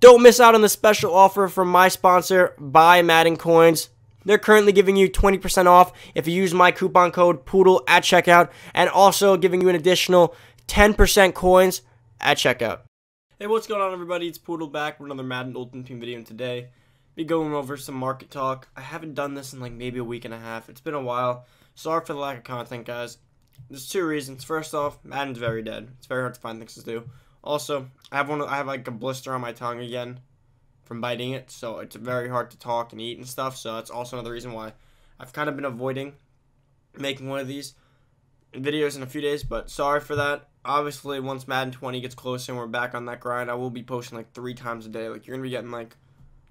Don't miss out on the special offer from my sponsor, Buy Madden Coins. They're currently giving you 20% off if you use my coupon code POODLE at checkout, and also giving you an additional 10% coins at checkout. Hey, what's going on, everybody? It's Poodle back with another Madden Ultimate Team video, and today be going over some market talk. I haven't done this in like maybe a week and a half. It's been a while. Sorry for the lack of content, guys. There's two reasons. First off, Madden's very dead. It's very hard to find things to do. Also, I have like a blister on my tongue again from biting it, so it's very hard to talk and eat and stuff. So that's also another reason why I've kind of been avoiding making one of these videos in a few days, but sorry for that. Obviously, once Madden 20 gets closer and we're back on that grind, I will be posting like 3 times a day. Like, you're gonna be getting like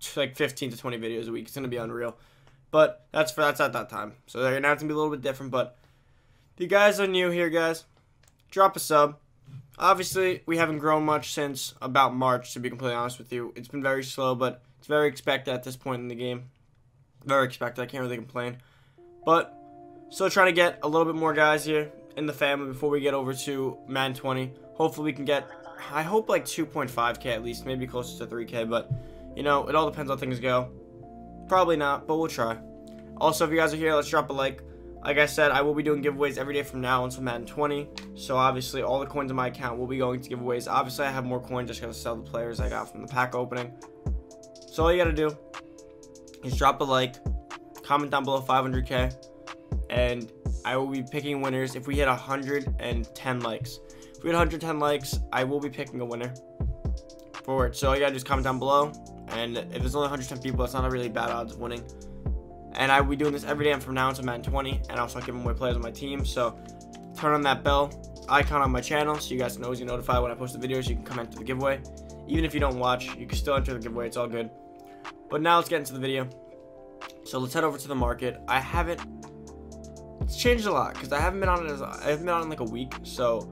15 to 20 videos a week. It's gonna be unreal. But that's at that time, so they're gonna have to be a little bit different. But if you guys are new here, guys, drop a sub. Obviously, we haven't grown much since about March, to be completely honest with you. It's been very slow, but it's very expected at this point in the game. Very expected. I can't really complain. But still trying to get a little bit more guys here in the family before we get over to Madden 20. Hopefully we can get, I hope, like 2.5K at least, maybe closer to 3K. But, you know, it all depends how things go. Probably not, but we'll try. Also, if you guys are here, let's drop a like. Like I said, I will be doing giveaways every day from now until Madden 20. So obviously, all the coins in my account will be going to giveaways. Obviously, I have more coins just going to sell the players I got from the pack opening. So all you got to do is drop a like, comment down below 500K, and I will be picking winners if we hit 110 likes. If we hit 110 likes, I will be picking a winner for it. So all you got to do is comment down below, and if there's only 110 people, it's not a really bad odds of winning. And I will be doing this every day from now until Madden 20, and also giving away players on my team. So turn on that bell icon on my channel so you guys can always be notified when I post the videos. You can come enter the giveaway. Even if you don't watch, you can still enter the giveaway. It's all good. But now let's get into the video. So let's head over to the market. I haven't, it's changed a lot because I haven't been on it as, I haven't been on in like a week, so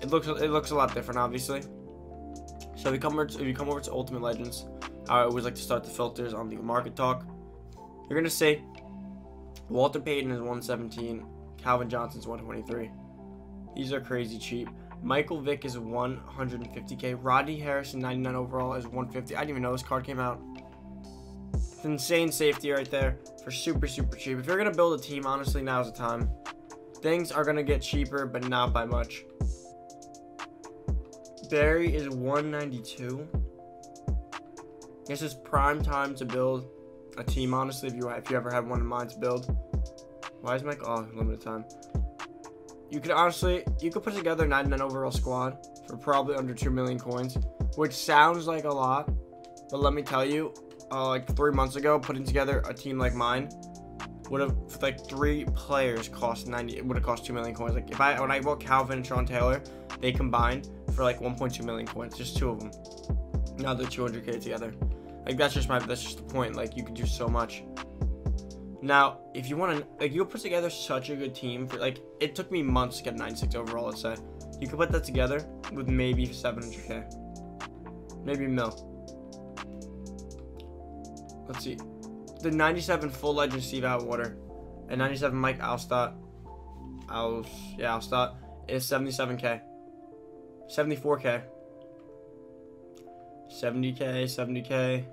it looks a lot different, obviously. So if you come over to Ultimate Legends, I always like to start the filters on the market talk. You're going to see Walter Payton is 117. Calvin Johnson is 123. These are crazy cheap. Michael Vick is 150K. Rodney Harrison, 99 overall, is 150. I didn't even know this card came out. It's insane safety right there for super, super cheap. If you're going to build a team, honestly, now's the time. Things are going to get cheaper, but not by much. Barry is 192. This is prime time to build a team, honestly, if you ever have one in mind to build. Why is Mike? Oh, limited time. You could honestly, you could put together a 99 overall squad for probably under 2 million coins, which sounds like a lot, but let me tell you, like 3 months ago, putting together a team like mine would have, like, 3 players cost 90. It would have cost 2 million coins. Like, if when I bought Calvin and Sean Taylor, they combined for like 1.2 million coins, just 2 of them. Now they're 200K together. Like, that's just the point. Like, you could do so much. Now, if you want to, like, you'll put together such a good team for, like, it took me months to get 96 overall, let's say. You could put that together with maybe 700K. Maybe mil. Let's see. The 97 full legend Steve Atwater and 97 Mike Alstott. Alstott is 77K. 74K. 70K.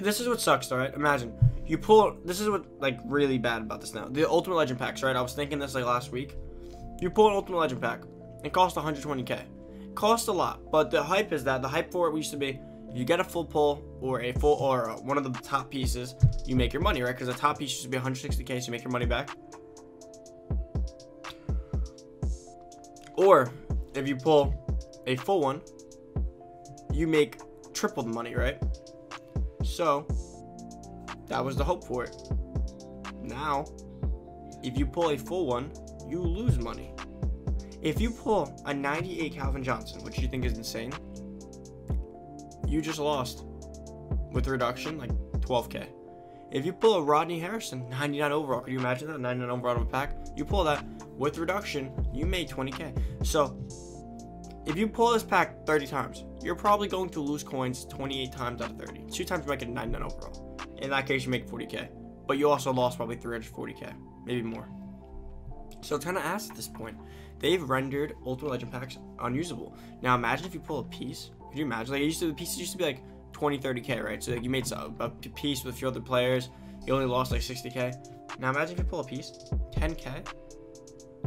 This is what sucks, though, right? Imagine you pull, this is what, like, really bad about this now, the Ultimate Legend packs, right? I was thinking this like last week. You pull an Ultimate Legend pack, it costs 120K. It costs a lot, but the hype is that the hype for it used to be, you get a full pull or a full or one of the top pieces, you make your money, right? Because the top piece used to be 160K, so you make your money back. Or if you pull a full one, you make triple the money, right? So that was the hope for it. Now, if you pull a full one, you lose money. If you pull a 98 Calvin Johnson, which you think is insane, you just lost with the reduction, like 12K. If you pull a Rodney Harrison, 99 overall, could you imagine that? 99 overall of a pack. You pull that with reduction, you made 20K. So if you pull this pack 30 times, you're probably going to lose coins 28 times out of 30. 2 times you might get a 99 overall. In that case, you make 40K. But you also lost probably 340K, maybe more. So it kind of ass at this point. they've rendered Ultimate Legend packs unusable. Now imagine if you pull a piece. Could you imagine? Like it used to, the pieces used to be like 20, 30k, right? So like you made a piece with a few other players, you only lost like 60k. Now imagine if you pull a piece, 10k.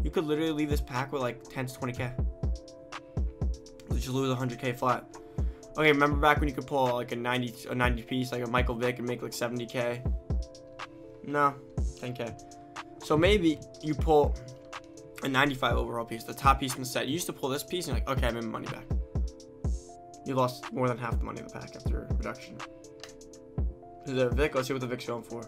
You could literally leave this pack with like 10 to 20k. You should lose 100k flat. Okay, remember back when you could pull like a 90 piece, like a Michael Vick, and make like 70k? No, 10k. So maybe you pull a 95 overall piece, the top piece in the set. You used to pull this piece, and you're like, okay, I made my money back. You lost more than half the money in the pack after reduction. Is there a Vick? Let's see what the Vick's going for.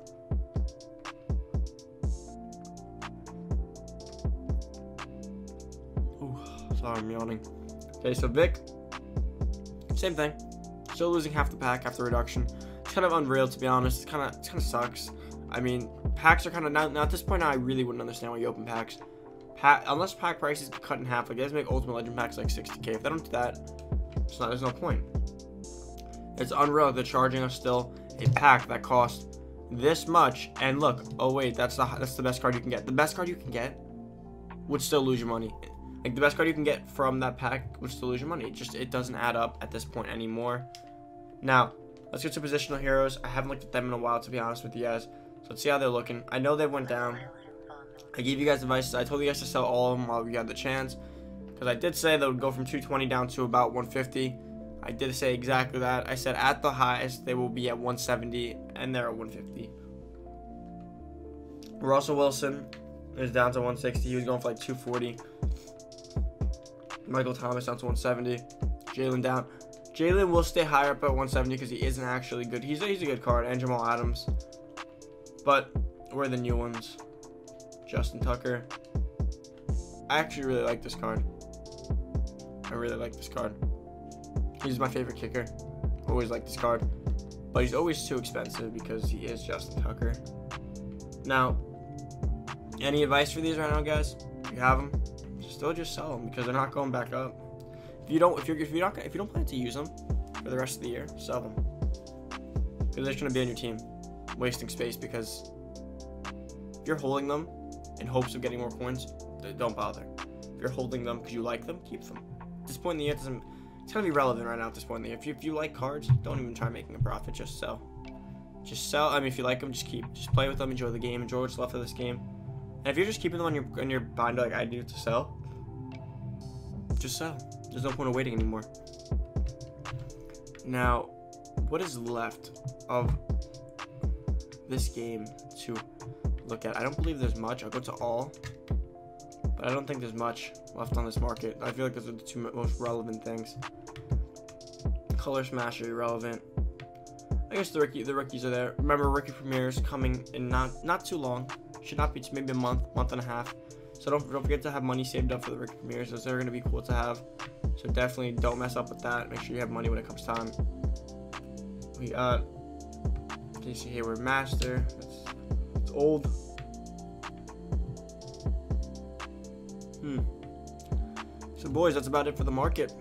Ooh, sorry, I'm yawning. Okay, so Vick, same thing. Still losing half the pack after reduction. It's kind of unreal, to be honest. It kind of sucks. I mean, packs are kind of now at this point. Now I really wouldn't understand why you open packs. Unless pack prices get cut in half, like they just make Ultimate Legend packs like 60k. If they don't do that, it's not. There's no point. It's unreal. They're charging us still a pack that costs this much. And look, oh wait, that's the best card you can get. The best card you can get would still lose your money. Like, the best card you can get from that pack would still lose your money. It doesn't add up at this point anymore. Now, let's get to positional heroes. I haven't looked at them in a while, to be honest with you guys. So, let's see how they're looking. I know they went down. I gave you guys advice. I told you guys to sell all of them while we had the chance. Because I did say they would go from 220 down to about 150. I did say exactly that. I said at the highest, they will be at 170. And they're at 150. Russell Wilson is down to 160. He was going for, like, 240. Michael Thomas down to 170. Jalen down. Jalen will stay higher up at 170 because he isn't actually good. He's a good card. And Jamal Adams. But we're the new ones. Justin Tucker. I actually really like this card. I really like this card. He's my favorite kicker. Always like this card. But he's always too expensive because he is Justin Tucker. Now, any advice for these right now, guys? If you have them, still just sell them because they're not going back up. If you don't plan to use them for the rest of the year, sell them because they're gonna be on your team, wasting space. Because if you're holding them in hopes of getting more coins, don't bother. If you're holding them because you like them, keep them. At this point in the year, it's gonna be relevant right now. At this point in the year, if you like cards, don't even try making a profit. Just sell. Just sell. I mean, if you like them, just keep. Just play with them. Enjoy the game. Enjoy what's left of this game. And if you're just keeping them on your binder like I do to sell, just sell. There's no point of waiting anymore. Now, what is left of this game to look at? I don't believe there's much. I'll go to all, but I don't think there's much left on this market. I feel like those are the two most relevant things. Color Smash are irrelevant. I guess the rookies are there. Remember, rookie premieres coming in not too long. Should not be, maybe a month and a half. So don't forget to have money saved up for the rookie premieres. Those are going to be cool to have. So definitely don't mess up with that. Make sure you have money when it comes time. We got Casey Hayward Master. It's old. So boys, that's about it for the market.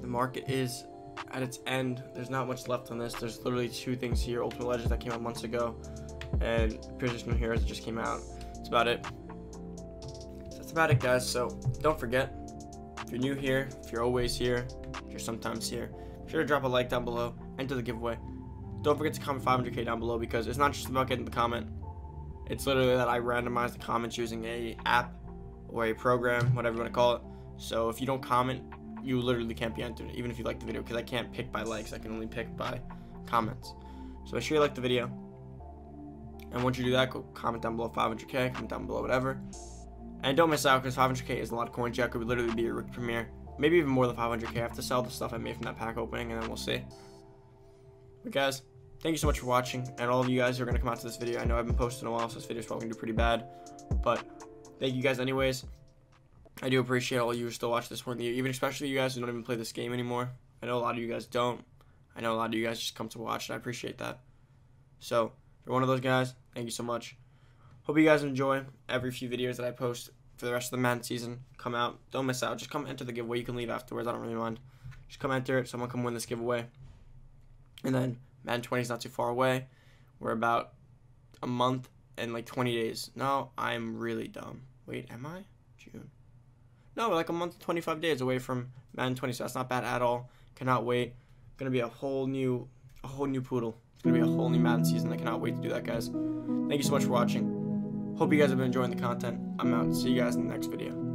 The market is at its end. There's not much left on this. There's literally two things here. Ultimate Legends that came out months ago. And Positional Heroes that just came out. That's about it. About it, guys. So don't forget, if you're new here, if you're always here, if you're sometimes here, be sure to drop a like down below, enter the giveaway. Don't forget to comment 500k down below, because it's not just about getting the comment. It's literally that I randomize the comments using a app or a program, whatever you want to call it. So if you don't comment, you literally can't be entered, even if you like the video, because I can't pick by likes. I can only pick by comments. So make sure you like the video, and once you do that, go comment down below 500k, comment down below whatever. And don't miss out, because 500k is a lot of coins. Yeah, it could literally be a rookie premiere. Maybe even more than 500k. I have to sell the stuff I made from that pack opening, and then we'll see. But guys, thank you so much for watching. And all of you guys who are going to come out to this video. I know I've been posting a while, so this video is probably going to do pretty bad. But thank you guys anyways. I do appreciate all you who still watch this point in the year. Even especially you guys who don't even play this game anymore. I know a lot of you guys don't. I know a lot of you guys just come to watch, and I appreciate that. So, if you're one of those guys, thank you so much. Hope you guys enjoy every few videos that I post for the rest of the Madden season. Come out. Don't miss out. Just come enter the giveaway. You can leave afterwards. I don't really mind. Just come enter it. Someone come win this giveaway. And then Madden 20 is not too far away. We're about a month and like 20 days. No, I'm really dumb. Wait, am I? June. No, we're like a month, 25 days away from Madden 20, so that's not bad at all. Cannot wait. Gonna be a whole new poodle. It's gonna be a whole new Madden season. I cannot wait to do that, guys. Thank you so much for watching. Hope you guys have been enjoying the content. I'm out. See you guys in the next video.